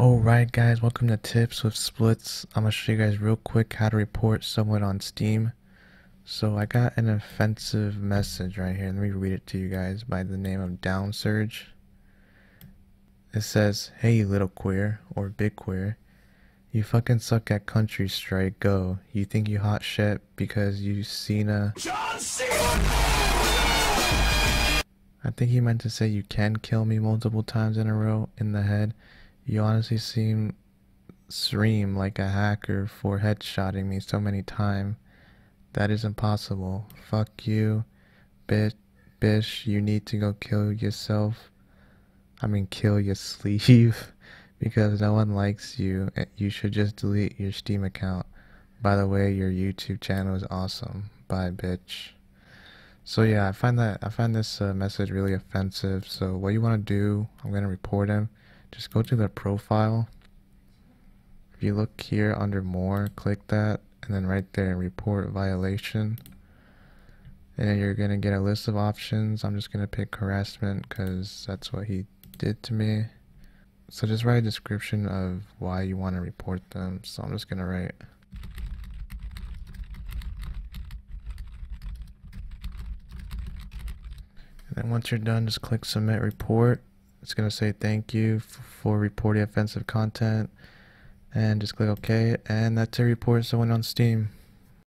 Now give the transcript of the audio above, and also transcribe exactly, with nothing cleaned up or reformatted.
Alright guys, welcome to Tips with Splits. I'm going to show you guys real quick how to report someone on Steam. So I got an offensive message right here. Let me read it to you guys by the name of Down Surge. It says, "Hey you little queer, or big queer, you fucking suck at country strike, go. You think you hot shit because you seen a..." John C. I think he meant to say "you can kill me multiple times in a row in the head. You honestly seem stream like a hacker for headshotting me so many times. That is impossible. Fuck you, bitch, bish, you need to go kill yourself. I mean kill your sleeve, because no one likes you. You should just delete your Steam account. By the way, your YouTube channel is awesome. Bye, bitch." So yeah, I find that I find this uh, message really offensive. So what you want to do, I'm going to report him. Just go to their profile. If you look here under more, click that, and then right there, report violation. And you're gonna get a list of options. I'm just gonna pick harassment because that's what he did to me. So just write a description of why you want to report them. So I'm just gonna write, and then once you're done, just click submit report. It's going to say thank you for reporting offensive content, and just click OK, and that's to report someone on Steam.